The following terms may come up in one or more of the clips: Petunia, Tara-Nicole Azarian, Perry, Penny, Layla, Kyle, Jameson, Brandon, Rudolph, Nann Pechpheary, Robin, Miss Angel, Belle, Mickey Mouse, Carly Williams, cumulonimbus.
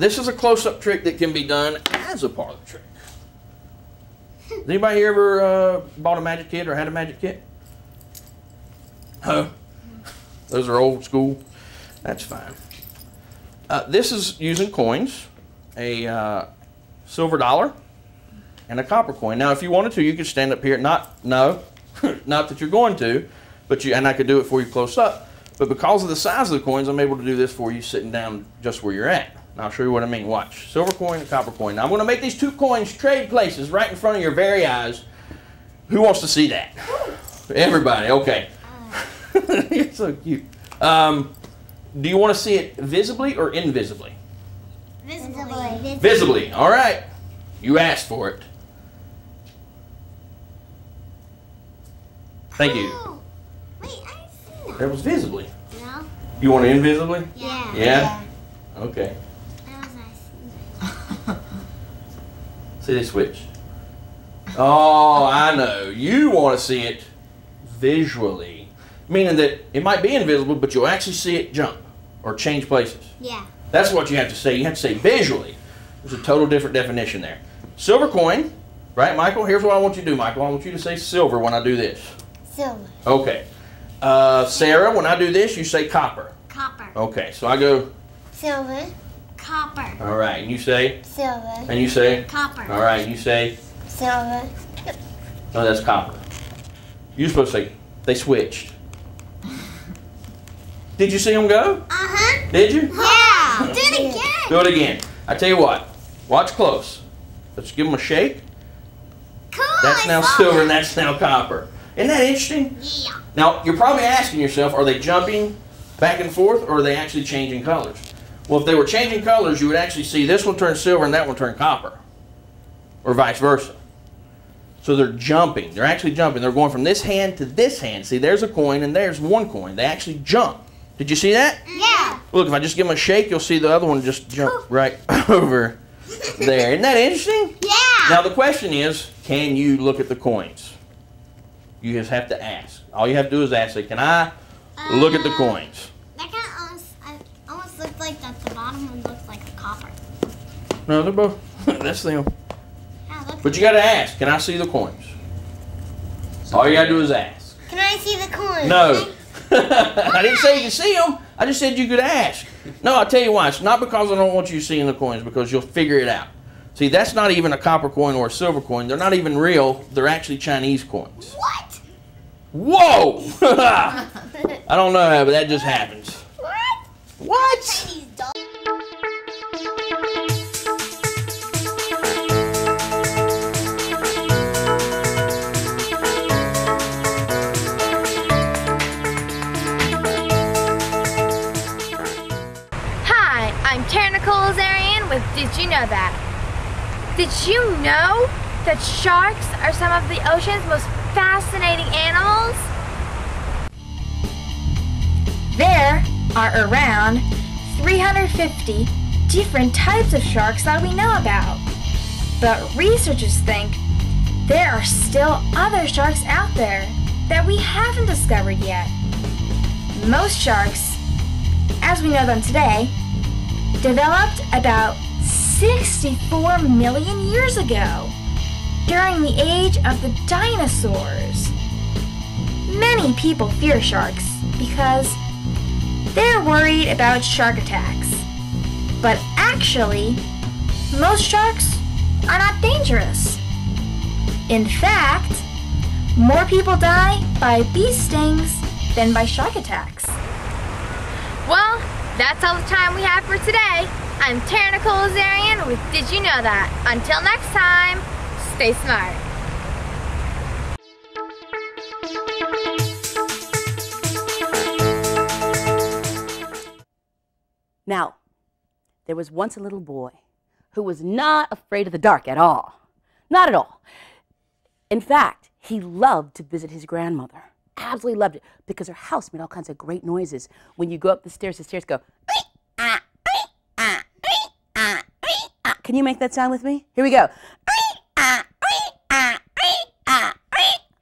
This is a close-up trick that can be done as a parlor trick. Has anybody here ever bought a magic kit or had a magic kit? Huh? Those are old school. That's fine. This is using coins, a silver dollar and a copper coin. Now, if you wanted to, you could stand up here. Not that you're going to, but you, and I could do it for you close up. But because of the size of the coins, I'm able to do this for you sitting down just where you're at. And I'll show you what I mean. Watch. Silver coin and copper coin. Now, I'm going to make these two coins trade places right in front of your very eyes. Who wants to see that? Everybody. Okay. You're so cute. Do you want to see it visibly or invisibly? Visibly. Visibly. All right. You asked for it. Thank you. Wait, I didn't see that. That was visibly. No. You want it invisibly? Yeah. Yeah? Okay. That was nice. See, they switch. Oh, I know. You want to see it visually. Meaning that it might be invisible, but you'll actually see it jump or change places. Yeah. That's what you have to say. You have to say visually. There's a total different definition there. Silver coin, right, Michael? Here's what I want you to do, Michael. I want you to say silver when I do this. Silver. Okay. Sarah, when I do this, you say copper. Copper. Okay, so I go. Silver, copper. All right, and you say? Silver. And you say? Copper. All right, and you say? Silver. No, that's copper. You're supposed to say, they switched. Did you see them go? Uh-huh. Did you? Yeah. Do it again. Do it again. I tell you what. Watch close. Let's give them a shake. Cool. That's now silver and that's now copper. Isn't that interesting? Yeah. Now, you're probably asking yourself, are they jumping back and forth or are they actually changing colors? Well, if they were changing colors, you would actually see this one turn silver and that one turn copper. Or vice versa. So they're jumping. They're actually jumping. They're going from this hand to this hand. See, there's a coin and there's one coin. They actually jump. Did you see that? Yeah. Look, if I just give them a shake, you'll see the other one just jump right over there. Isn't that interesting? Yeah. Now, the question is, can you look at the coins? You just have to ask. All you have to do is ask, say, can I look at the coins? That kind of almost looks like that the bottom one looks like a copper. No, they're both. That's them. But you got to ask, can I see the coins? All you got to do is ask. Can I see the coins? No. I didn't say you could see them. I just said you could ask. No, I'll tell you why. It's not because I don't want you seeing the coins, because you'll figure it out. See, that's not even a copper coin or a silver coin. They're not even real. They're actually Chinese coins. What? Whoa! I don't know how, but that just happens. What? What? Chinese doll. Tara-Nicole Azarian with Did You Know That? Did you know that sharks are some of the ocean's most fascinating animals? There are around 350 different types of sharks that we know about. But researchers think there are still other sharks out there that we haven't discovered yet. Most sharks, as we know them today, developed about 64 million years ago, during the age of the dinosaurs. Many people fear sharks because they're worried about shark attacks. But actually, most sharks are not dangerous. In fact, more people die by bee stings than by shark attacks. Well, that's all the time we have for today. I'm Tara-Nicole Azarian with Did You Know That? Until next time, stay smart. Now, there was once a little boy who was not afraid of the dark at all. Not at all. In fact, he loved to visit his grandmother. Absolutely loved it because her house made all kinds of great noises. When you go up the stairs go. Can you make that sound with me? Here we go. Oh,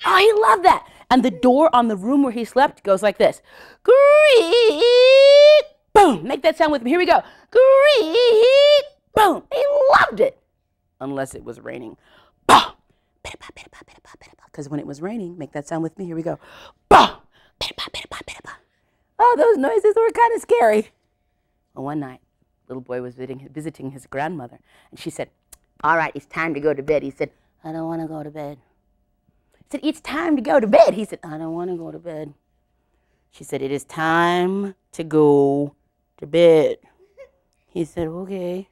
he loved that. And the door on the room where he slept goes like this. Creak. boom. Make that sound with me. Here we go. Great, boom. They loved it. Unless it was raining. Boom. Because when it was raining, make that sound with me. Here we go. Boom. Oh, those noises were kind of scary. Well, one night, little boy was visiting his grandmother, and she said, all right, it's time to go to bed. He said, I don't want to go to bed. He said, it's time to go to bed. He said, I don't want to go to bed. She said, it is time to go to bed. He said, okay.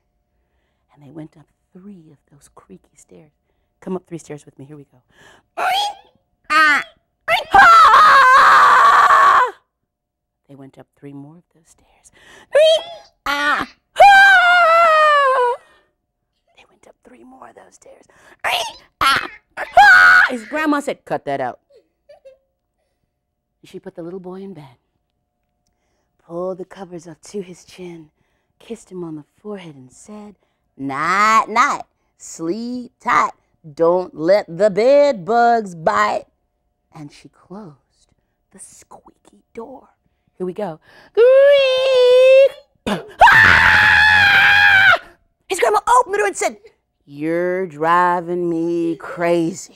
And they went up three of those creaky stairs. Come up three stairs with me. Here we go. They went up three more of those stairs. They went up three more of those stairs. His grandma said, cut that out. She put the little boy in bed, pulled the covers up to his chin, kissed him on the forehead and said, night, night, sleep tight, don't let the bed bugs bite. And she closed the squeaky door. Here we go. His grandma opened it and said, you're driving me crazy.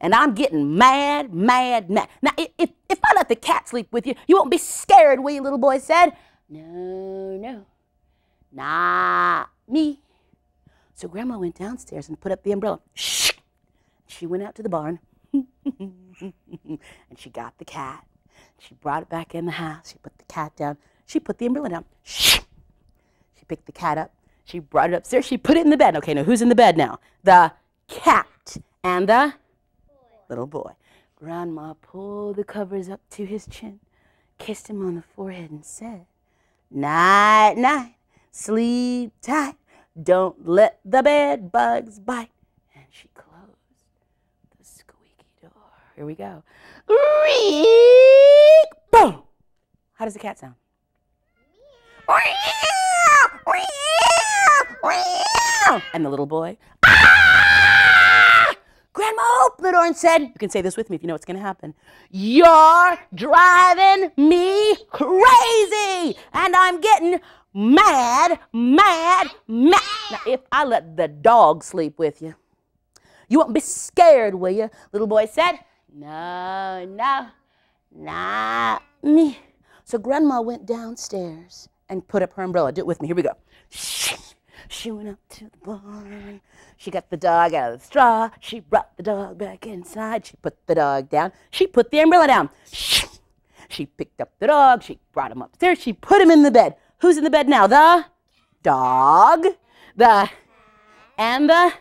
And I'm getting mad, mad, mad. Now, if I let the cat sleep with you, you won't be scared, will you, little boy said. No, no, not me. So Grandma went downstairs and put up the umbrella. She went out to the barn, and she got the cat. She brought it back in the house. She put the cat down. She put the umbrella down. She picked the cat up. She brought it upstairs. She put it in the bed. Okay, now who's in the bed now? The cat and the little boy. Grandma pulled the covers up to his chin, kissed him on the forehead and said, night, night, sleep tight, don't let the bed bugs bite. And she closed the squeaky door. Here we go. Reek, boom. How does the cat sound? And the little boy? Grandma opened the door and said, you can say this with me if you know what's going to happen. You're driving me crazy, and I'm getting mad, mad, mad. Now, if I let the dog sleep with you, you won't be scared, will you? Little boy said, no, no, not me. So Grandma went downstairs and put up her umbrella. Do it with me. Here we go. She went up to the barn. She got the dog out of the straw. She brought the dog back inside. She put the dog down. She put the umbrella down. She picked up the dog. She brought him upstairs. She put him in the bed. Who's in the bed now? The dog, the and the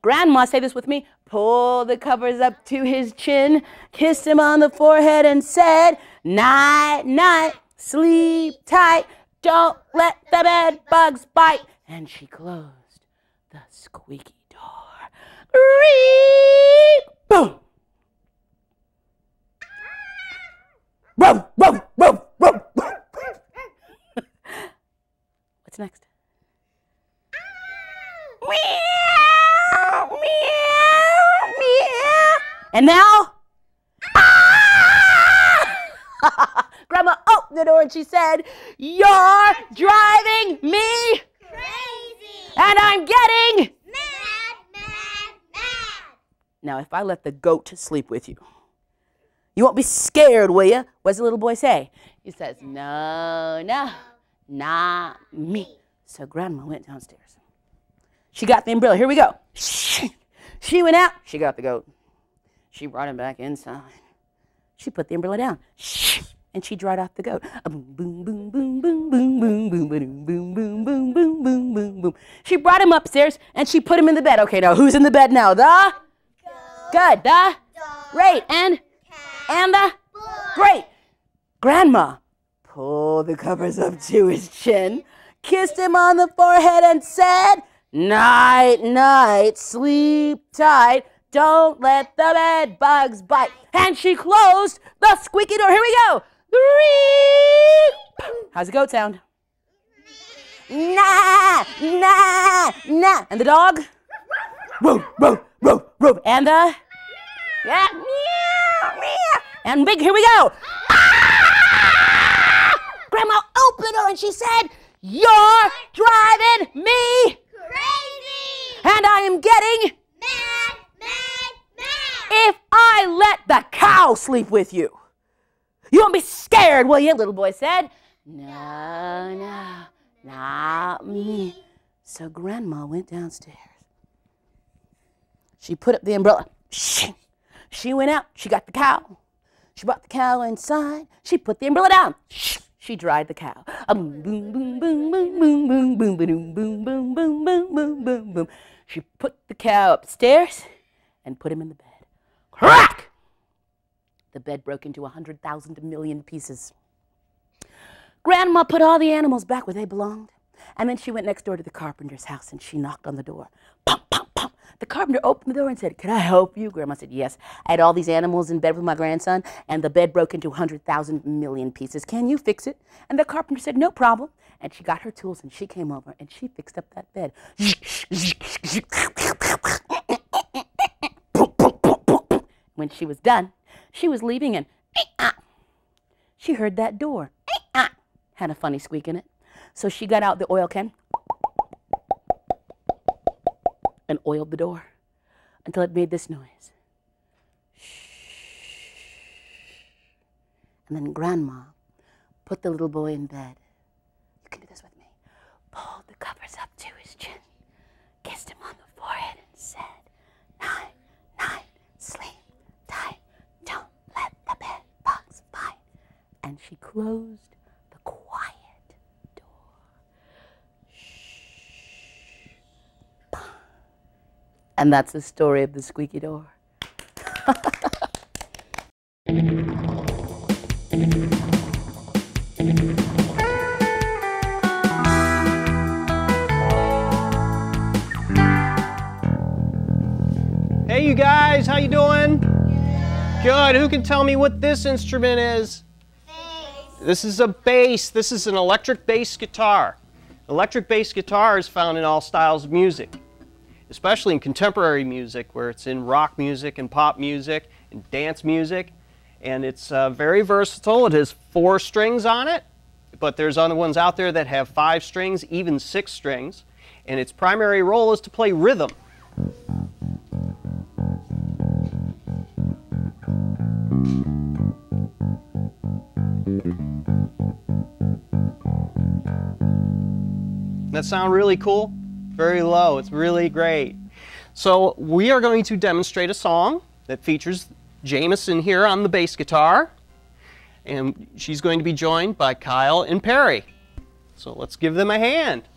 grandma. Say this with me. Pull the covers up to his chin, kissed him on the forehead and said, night, night, sleep tight, don't let the bed bugs bite. And she closed the squeaky door. Reek, boom. Boom, boom, boom, boom, boom. What's next? Meow, meow, meow. And now? Grandma opened the door and she said, you're driving me crazy, and I'm getting mad, mad, mad. Now, if I let the goat sleep with you, you won't be scared, will you? What does the little boy say? He says, no, no, not me. So Grandma went downstairs. She got the umbrella. Here we go. She went out. She got the goat. She brought him back inside. She put the umbrella down. And she dried off the goat. Boom, boom, boom, boom, boom, boom, boom, boom, boom, boom, boom, boom, boom, boom, boom. She brought him upstairs and she put him in the bed. Okay, now who's in the bed now? The good, the great, and the great. Grandma pulled the covers up to his chin, kissed him on the forehead and said, night, night, sleep tight. Don't let the bed bugs bite. And she closed the squeaky door. Here we go. How's the goat sound? Nah, nah, nah. And the dog? Woo, woo, woo, woo. And the? Yeah, meow, meow. And big, here we go. Grandma opened opener and she said, "You're driving me crazy! And I am getting mad, mad, mad! If I let the cow sleep with you! You won't be scared, will you?" Little boy said, "No, no, not me." So Grandma went downstairs. She put up the umbrella. She went out. She got the cow. She brought the cow inside. She put the umbrella down. She dried the cow. Boom, boom, boom, boom, boom, boom, boom, boom, boom, boom, boom, boom, boom, boom, boom, boom. She put the cow upstairs and put him in the bed. Crack! The bed broke into 100,000 million pieces. Grandma put all the animals back where they belonged. And then she went next door to the carpenter's house and she knocked on the door. Pop, pop, pop. The carpenter opened the door and said, "Can I help you?" Grandma said, "Yes. I had all these animals in bed with my grandson and the bed broke into 100,000 million pieces. Can you fix it?" And the carpenter said, "No problem." And she got her tools and she came over and she fixed up that bed. When she was done, she was leaving and she heard that door. Had a funny squeak in it. So she got out the oil can and oiled the door until it made this noise. And then Grandma put the little boy in bed. You can do this with me. Pulled the covers up to his chin, kissed him on the forehead and said, "Night, night, sleep tight, don't let the bed bugs bite." And she closed the quiet door. Shh. And that's the story of the squeaky door. Hey, you guys, how you doing? Good. Who can tell me what this instrument is? This is a bass. This is an electric bass guitar. Electric bass guitar is found in all styles of music, especially in contemporary music, where it's in rock music and pop music and dance music. And it's very versatile. It has 4 strings on it, but there's other ones out there that have 5 strings, even 6 strings. And its primary role is to play rhythm. That sound really cool? Very low. It's really great. So we are going to demonstrate a song that features Jameson here on the bass guitar, and she's going to be joined by Kyle and Perry. So let's give them a hand.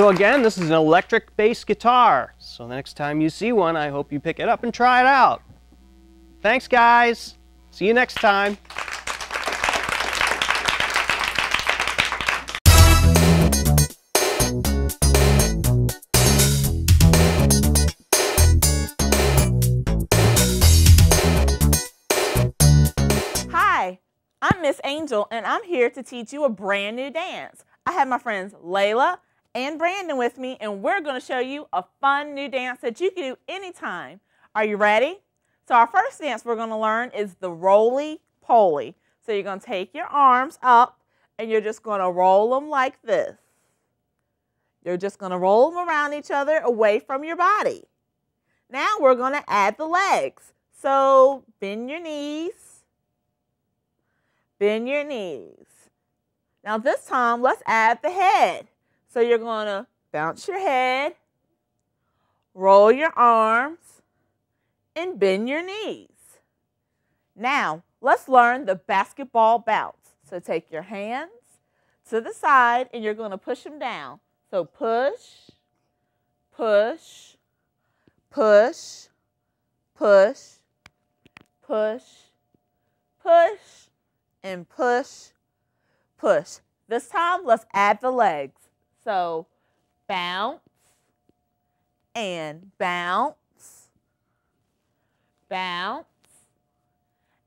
So again, this is an electric bass guitar. So the next time you see one, I hope you pick it up and try it out. Thanks, guys. See you next time. Hi, I'm Miss Angel, and I'm here to teach you a brand new dance. I have my friends Layla and Brandon with me, and we're going to show you a fun new dance that you can do anytime. Are you ready? So our first dance we're going to learn is the roly-poly. So you're going to take your arms up and you're just going to roll them like this. You're just going to roll them around each other away from your body. Now we're going to add the legs. So bend your knees. Bend your knees. Now this time let's add the head. So you're going to bounce your head, roll your arms, and bend your knees. Now, let's learn the basketball bounce. So take your hands to the side, and you're going to push them down. So push, push, push, push, push, push, and push, push. This time, let's add the legs. So bounce and bounce, bounce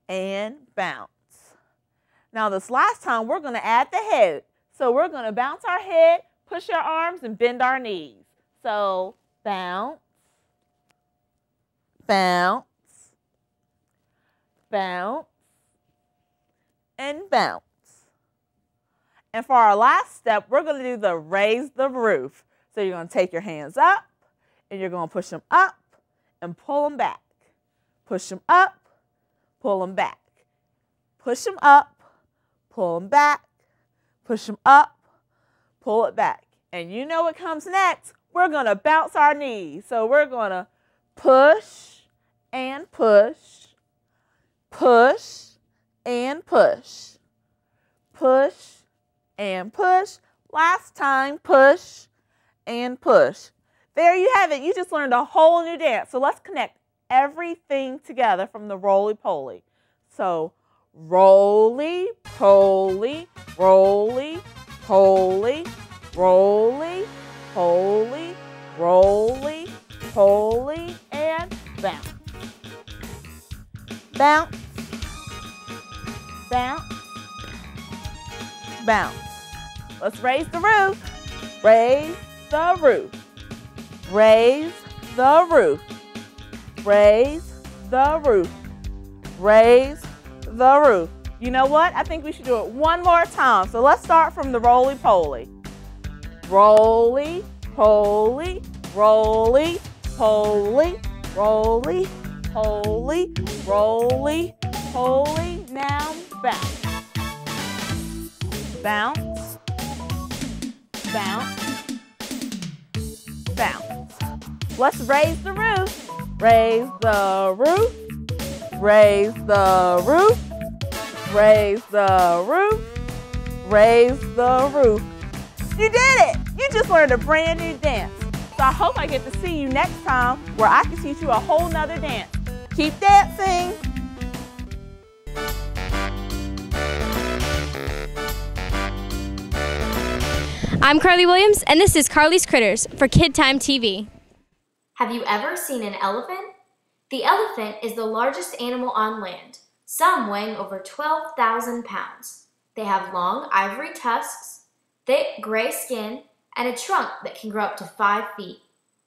and bounce. Now this last time we're going to add the head. So we're going to bounce our head, push our arms, and bend our knees. So bounce, bounce, bounce, and bounce. And for our last step, we're going to do the raise the roof. So you're going to take your hands up, and you're going to push them up and pull them back. Push them up, pull them back. Push them up, pull them back. Push them up, pull it back. And you know what comes next. We're going to bounce our knees. So we're going to push and push, push and push, push and push. Last time, push and push. There you have it. You just learned a whole new dance. So let's connect everything together from the roly-poly. So roly-poly, roly-poly, roly-poly, roly-poly, and bounce. Bounce, bounce, bounce. Let's raise the roof. Raise the roof. Raise the roof. Raise the roof. Raise the roof. You know what? I think we should do it one more time. So let's start from the roly-poly. Roly, poly, roly, poly, roly, poly, roly, poly. Now bounce. Bounce, bounce, bounce. Let's raise the roof. Raise the roof. Raise the roof. Raise the roof. Raise the roof. You did it! You just learned a brand new dance. So I hope I get to see you next time where I can teach you a whole nother dance. Keep dancing! I'm Carly Williams, and this is Carly's Critters for Kid Time TV. Have you ever seen an elephant? The elephant is the largest animal on land, some weighing over 12,000 pounds. They have long ivory tusks, thick gray skin, and a trunk that can grow up to 5 feet.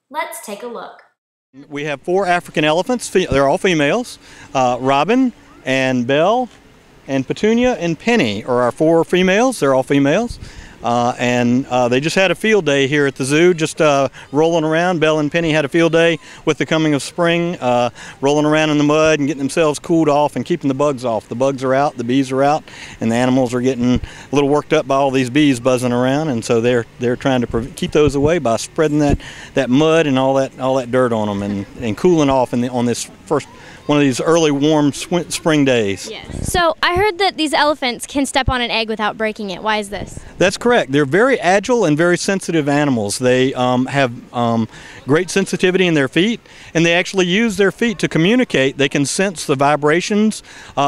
Let's take a look. We have 4 African elephants. They're all females. Robin and Belle and Petunia and Penny are our 4 females. They're all females. They just had a field day here at the zoo, just rolling around. Belle and Penny had a field day with the coming of spring, rolling around in the mud and getting themselves cooled off and keeping the bugs off. The bugs are out, the bees are out, and the animals are getting a little worked up by all these bees buzzing around, and so they're trying to keep those away by spreading that mud and all that dirt on them and cooling off on this first one of these early warm spring days. Yes. So I heard that these elephants can step on an egg without breaking it. Why is this? That's correct. They're very agile and very sensitive animals. They have great sensitivity in their feet, and they actually use their feet to communicate. They can sense the vibrations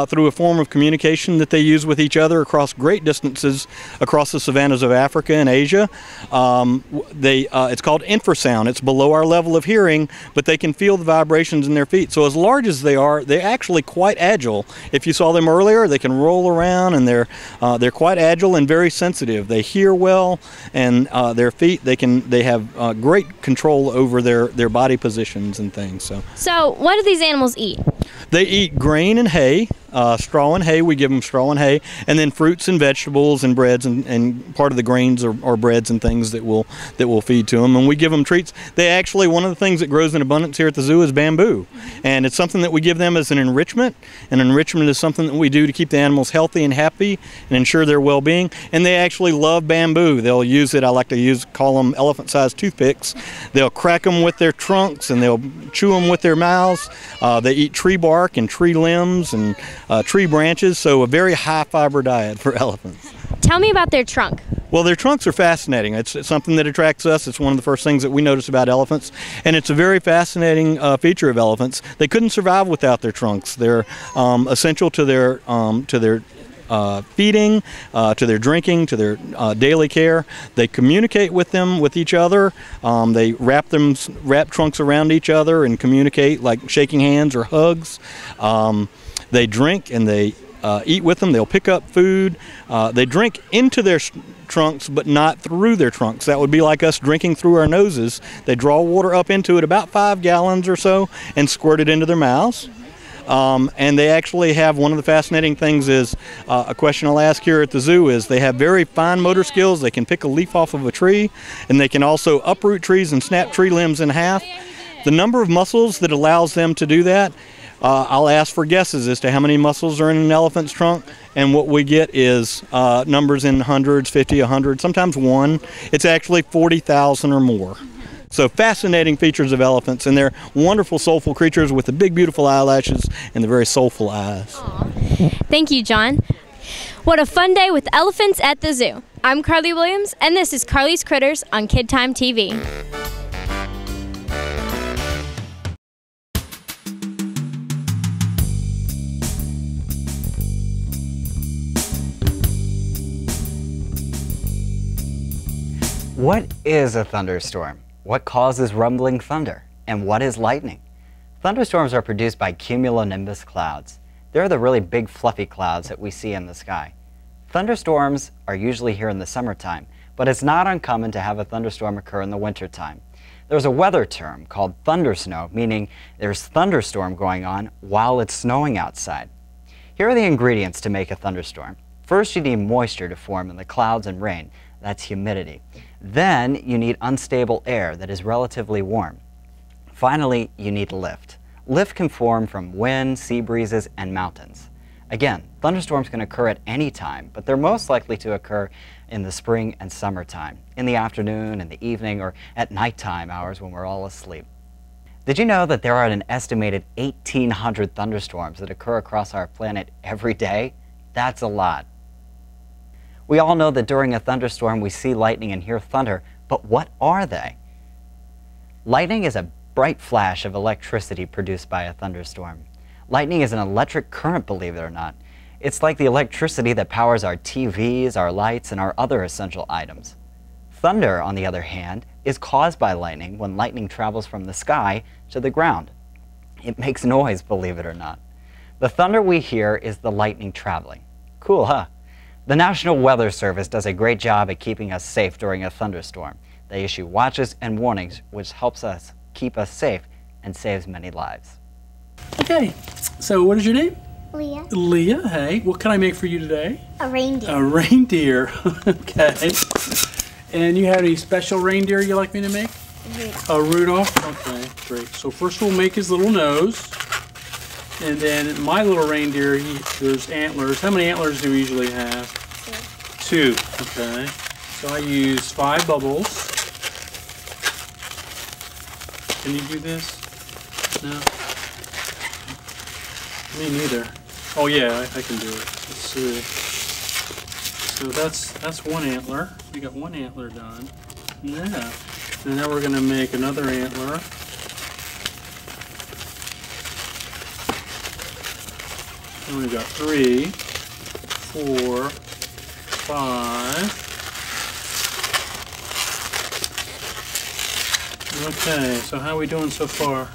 through a form of communication that they use with each other across great distances across the savannas of Africa and Asia. It's called infrasound. It's below our level of hearing, but they can feel the vibrations in their feet. So as large as they are, they're actually quite agile. If you saw them earlier, they can roll around, and they're quite agile and very sensitive. They hear well, and their feet, they have great control over their body positions and things. So what do these animals eat? They eat grain and hay, straw and hay. We give them straw and hay, and then fruits and vegetables and breads, and part of the grains or breads and things that will feed to them. And we give them treats. They actually, one of the things that grows in abundance here at the zoo is bamboo, and it's something that we give them as an enrichment. And enrichment is something that we do to keep the animals healthy and happy and ensure their well-being. And they actually love bamboo. They'll use it. I like to call them elephant-sized toothpicks. They'll crack them with their trunks, and they'll chew them with their mouths. They eat tree bark and tree limbs and tree branches, so a very high fiber diet for elephants. Tell me about their trunk. Well, their trunks are fascinating. It's something that attracts us. It's one of the first things that we notice about elephants, and it's a very fascinating feature of elephants. They couldn't survive without their trunks. They're essential to their feeding, to their drinking, to their daily care. They communicate with each other. They wrap trunks around each other and communicate, like shaking hands or hugs. They drink, and they eat with them. They'll pick up food. They drink into their trunks, but not through their trunks. That would be like us drinking through our noses. They draw water up into it, about 5 gallons or so, and squirt it into their mouths. And they actually have, one of the fascinating things is, a question I'll ask here at the zoo is, they have very fine motor skills. They can pick a leaf off of a tree, and they can also uproot trees and snap tree limbs in half. The number of muscles that allows them to do that, I'll ask for guesses as to how many muscles are in an elephant's trunk, and what we get is numbers in hundreds, 50, 100, sometimes one. It's actually 40,000 or more. So fascinating features of elephants, and they're wonderful, soulful creatures with the big, beautiful eyelashes and the very soulful eyes. Aww. Thank you, John. What a fun day with elephants at the zoo. I'm Carly Williams, and this is Carly's Critters on Kid Time TV. What is a thunderstorm? What causes rumbling thunder? And what is lightning? Thunderstorms are produced by cumulonimbus clouds. They're the really big fluffy clouds that we see in the sky. Thunderstorms are usually here in the summertime, but it's not uncommon to have a thunderstorm occur in the wintertime. There's a weather term called thundersnow, meaning there's thunderstorm going on while it's snowing outside. Here are the ingredients to make a thunderstorm. First, you need moisture to form in the clouds and rain. That's humidity. Then you need unstable air that is relatively warm. Finally, you need lift. Lift can form from wind, sea breezes, and mountains. Again, thunderstorms can occur at any time, but they're most likely to occur in the spring and summertime, in the afternoon, in the evening, or at nighttime hours when we're all asleep. Did you know that there are an estimated 1,800 thunderstorms that occur across our planet every day? That's a lot. We all know that during a thunderstorm we see lightning and hear thunder, but what are they? Lightning is a bright flash of electricity produced by a thunderstorm. Lightning is an electric current, believe it or not. It's like the electricity that powers our TVs, our lights, and our other essential items. Thunder, on the other hand, is caused by lightning when lightning travels from the sky to the ground. It makes noise, believe it or not. The thunder we hear is the lightning traveling. Cool, huh? The National Weather Service does a great job at keeping us safe during a thunderstorm. They issue watches and warnings, which helps us keep us safe and saves many lives. Okay, so what is your name? Leah. Leah, hey. What can I make for you today? A reindeer. A reindeer, okay. And you have any special reindeer you'd like me to make? Rudolph. A Rudolph, okay, great. So first we'll make his little nose. And then my little reindeer, there's antlers. How many antlers do we usually have? Two. Two, okay. So I use 5 bubbles. Can you do this? No? Me neither. Oh yeah, I can do it. Let's see. So that's one antler. We got one antler done. Yeah. And now we're gonna make another antler. And we've got 3, 4, 5. Okay, so how are we doing so far?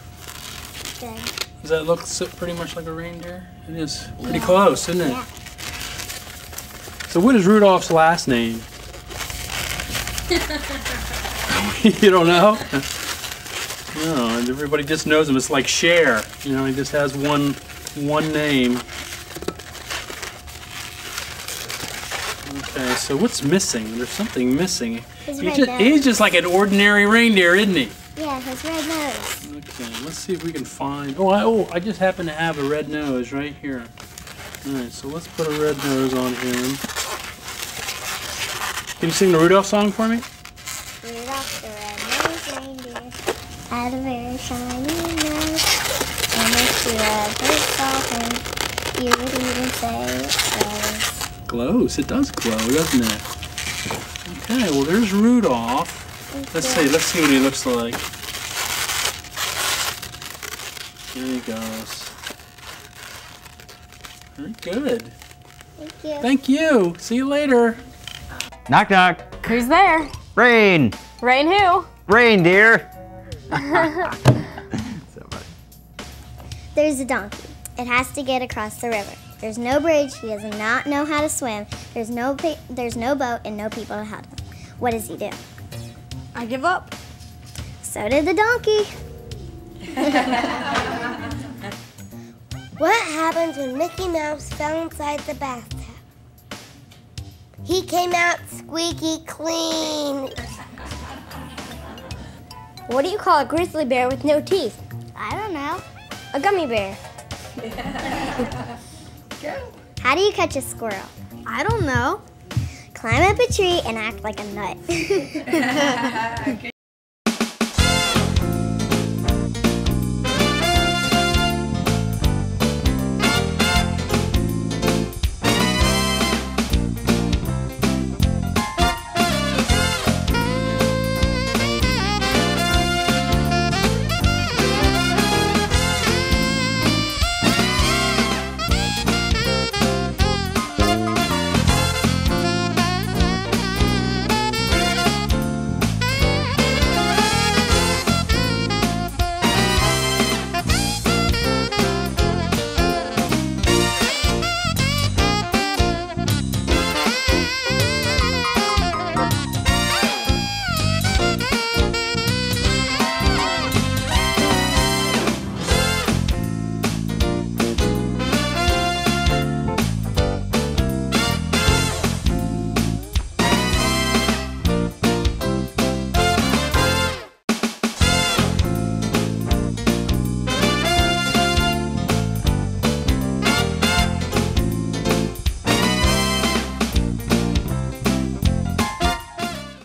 Good. Does that look pretty much like a reindeer? It is pretty close, isn't it? Yeah. So what is Rudolph's last name? You don't know? No, everybody just knows him. It's like Cher. You know, he just has one name. Okay, so what's missing? There's something missing. He's just like an ordinary reindeer, isn't he? Yeah, his red nose. Okay, let's see if we can find... Oh, I just happen to have a red nose right here. Alright, so let's put a red nose on him. Can you sing the Rudolph song for me? Rudolph the red-nosed reindeer had a very shiny nose, and if you ever saw him, you would even say it glows. Glows, it does glow, doesn't it? Okay, well there's Rudolph. Let's see what he looks like. There he goes. Very good. Thank you. Thank you. See you later. Knock, knock. Who's there? Rain. Rain who? Reindeer. So funny. There's a donkey. It has to get across the river. There's no bridge. He does not know how to swim. There's no boat and no people to help him. What does he do? I give up. So did the donkey. What happens when Mickey Mouse fell inside the bathtub? He came out squeaky clean. What do you call a grizzly bear with no teeth? I don't know. A gummy bear. How do you catch a squirrel? I don't know. Climb up a tree and act like a nut.